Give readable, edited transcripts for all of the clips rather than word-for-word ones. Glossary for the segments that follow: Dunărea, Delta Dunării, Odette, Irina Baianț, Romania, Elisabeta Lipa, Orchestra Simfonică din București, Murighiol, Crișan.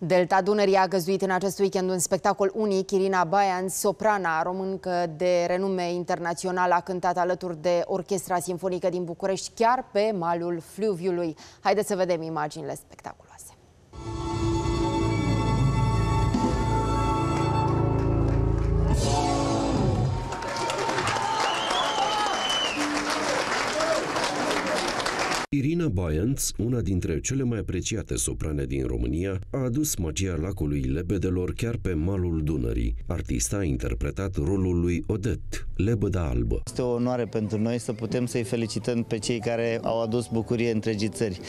Delta Dunării a găzduit în acest weekend un spectacol unic. Irina Baianț, soprana româncă de renume internațional, a cântat alături de Orchestra Simfonică din București chiar pe malul fluviului. Haideți să vedem imaginile spectaculoase. Irina Baianț, una dintre cele mai apreciate soprane din România, a adus magia lacului lebedelor chiar pe malul Dunării. Artista a interpretat rolul lui Odette, lebăda albă. Este o onoare pentru noi să putem să-i felicităm pe cei care au adus bucurie întregii țări.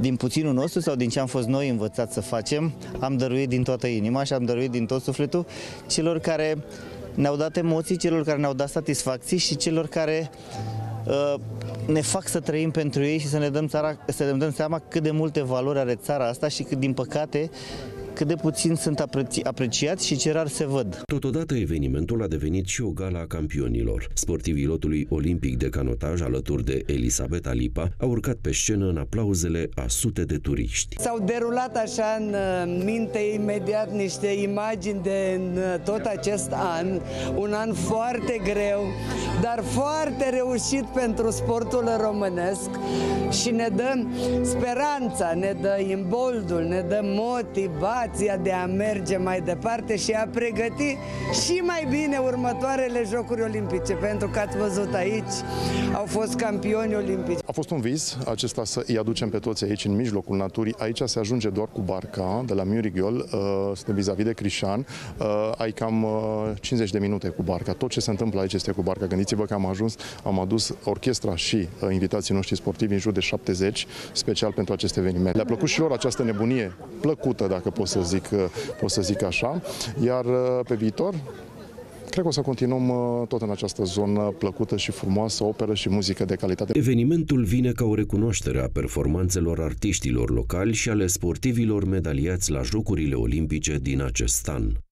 Din puținul nostru sau din ce am fost noi învățați să facem, am dăruit din toată inima și am dăruit din tot sufletul celor care ne-au dat emoții, celor care ne-au dat satisfacții și celor care ne fac să trăim pentru ei și să ne dăm seama cât de multe valori are țara asta și cât, din păcate, cât de puțin sunt apreciați și ce rar se văd. Totodată, evenimentul a devenit și o gala a campionilor. Sportivii lotului olimpic de canotaj, alături de Elisabeta Lipa, au urcat pe scenă în aplauzele a sute de turiști. S-au derulat așa în minte imediat niște imagini de tot acest an, un an foarte greu, dar foarte reușit pentru sportul românesc și ne dă speranța, ne dă imboldul, ne dă motivația de a merge mai departe și a pregăti și mai bine următoarele Jocuri Olimpice, pentru că ați văzut aici, au fost campioni olimpici. A fost un vis acesta să îi aducem pe toți aici, în mijlocul naturii. Aici se ajunge doar cu barca de la Murighiol, vis-a-vis de Crișan, ai cam 50 de minute cu barca. Tot ce se întâmplă aici este cu barca. Gândiți-vă că am adus orchestra și invitații noștri sportivi în jur de 70, special pentru acest eveniment. Le-a plăcut și lor această nebunie plăcută, dacă pot să zic așa, iar pe viitor cred că o să continuăm tot în această zonă plăcută și frumoasă, operă și muzică de calitate. Evenimentul vine ca o recunoaștere a performanțelor artiștilor locali și ale sportivilor medaliați la Jocurile Olimpice din acest an.